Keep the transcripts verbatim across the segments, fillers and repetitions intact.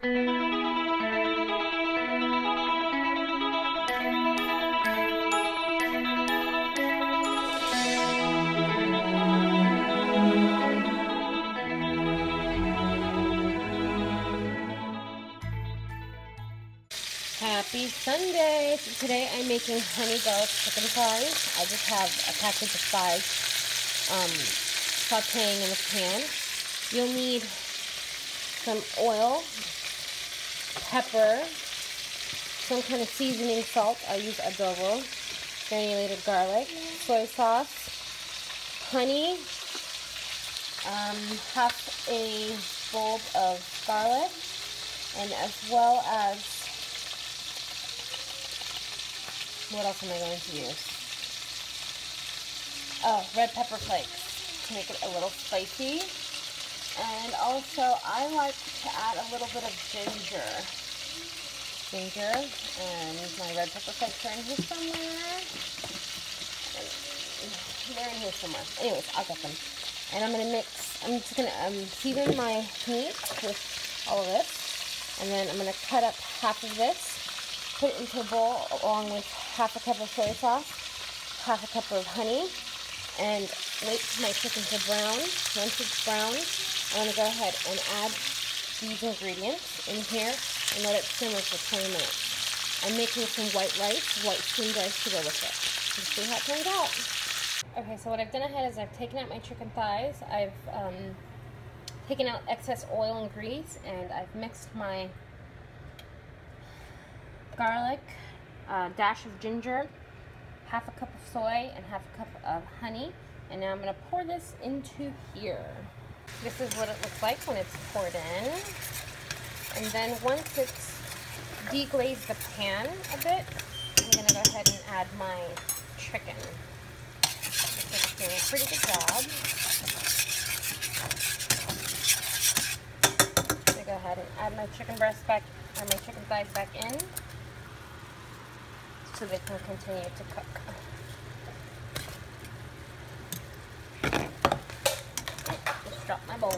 Happy Sunday! So today I'm making honey garlic chicken fries. I just have a package of five um, sauteing in the pan. You'll need some oil, pepper, some kind of seasoning salt. I'll use adobo, granulated garlic, soy sauce, honey, um, half a bulb of garlic, and as well as what else am I going to use? Oh, red pepper flakes to make it a little spicy. And also, I like to add a little bit of ginger. Ginger, and my red pepper flakes are in here somewhere. They're in here somewhere. Anyways, I'll get them. And I'm going to mix, I'm just going to um, season my meat with all of this. And then I'm going to cut up half of this. Put it into a bowl along with half a cup of soy sauce, half a cup of honey, and wait for my chicken to brown. Once it's brown, I'm going to go ahead and add these ingredients in here and let it simmer for twenty minutes. I'm making some white rice, white steamed rice to go with it. Let's see how it turns out. Okay, so what I've done ahead is I've taken out my chicken thighs, I've um, taken out excess oil and grease, and I've mixed my garlic, a dash of ginger, half a cup of soy, and half a cup of honey. And now I'm going to pour this into here. This is what it looks like when it's poured in. And then once it's deglazed the pan a bit, I'm going to go ahead and add my chicken. It's doing a pretty good job. I'm going to go ahead and add my chicken breast back, or my chicken thighs back in, so they can continue to cook. Just drop my bowl.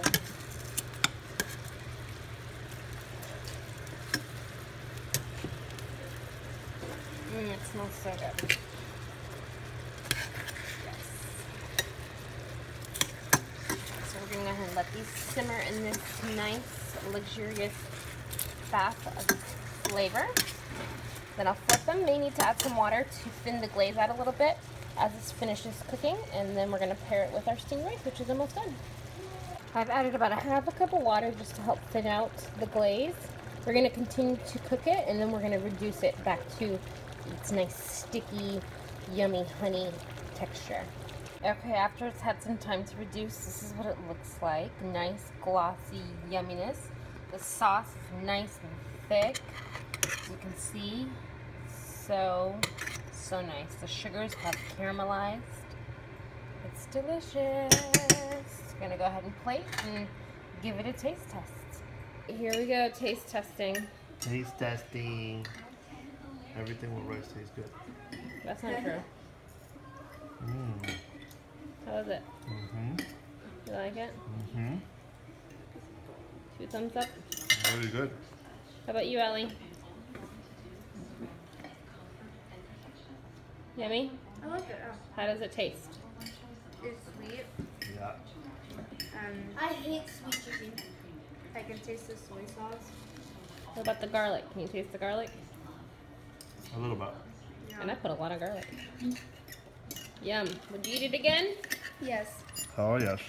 Mmm, it smells so good. Yes. So we're going to go ahead and let these simmer in this nice, luxurious bath of flavor. Then I'll flip them. May need to add some water to thin the glaze out a little bit as this finishes cooking, and then we're going to pair it with our steamed rice, which is almost done. I've added about a half a cup of water just to help thin out the glaze. We're going to continue to cook it, and then we're going to reduce it back to its nice, sticky, yummy honey texture. Okay, after it's had some time to reduce, this is what it looks like. Nice, glossy yumminess. The sauce is nice and thick. You can see, so, so nice. The sugars have caramelized. It's delicious. I'm gonna go ahead and plate and give it a taste test. Here we go, taste testing. Taste testing. Everything with rice tastes good. That's not true. Mm. How is it? Mm-hmm. You like it? Mm-hmm. Two thumbs up. Really good. How about you, Ellie? Yummy? I like it. Oh. How does it taste? It's sweet. Yeah. Um, I hate sweet chicken. I can taste the soy sauce. What about the garlic? Can you taste the garlic? A little bit. Yeah. And I put a lot of garlic. Yum. Would you eat it again? Yes. Oh, yes.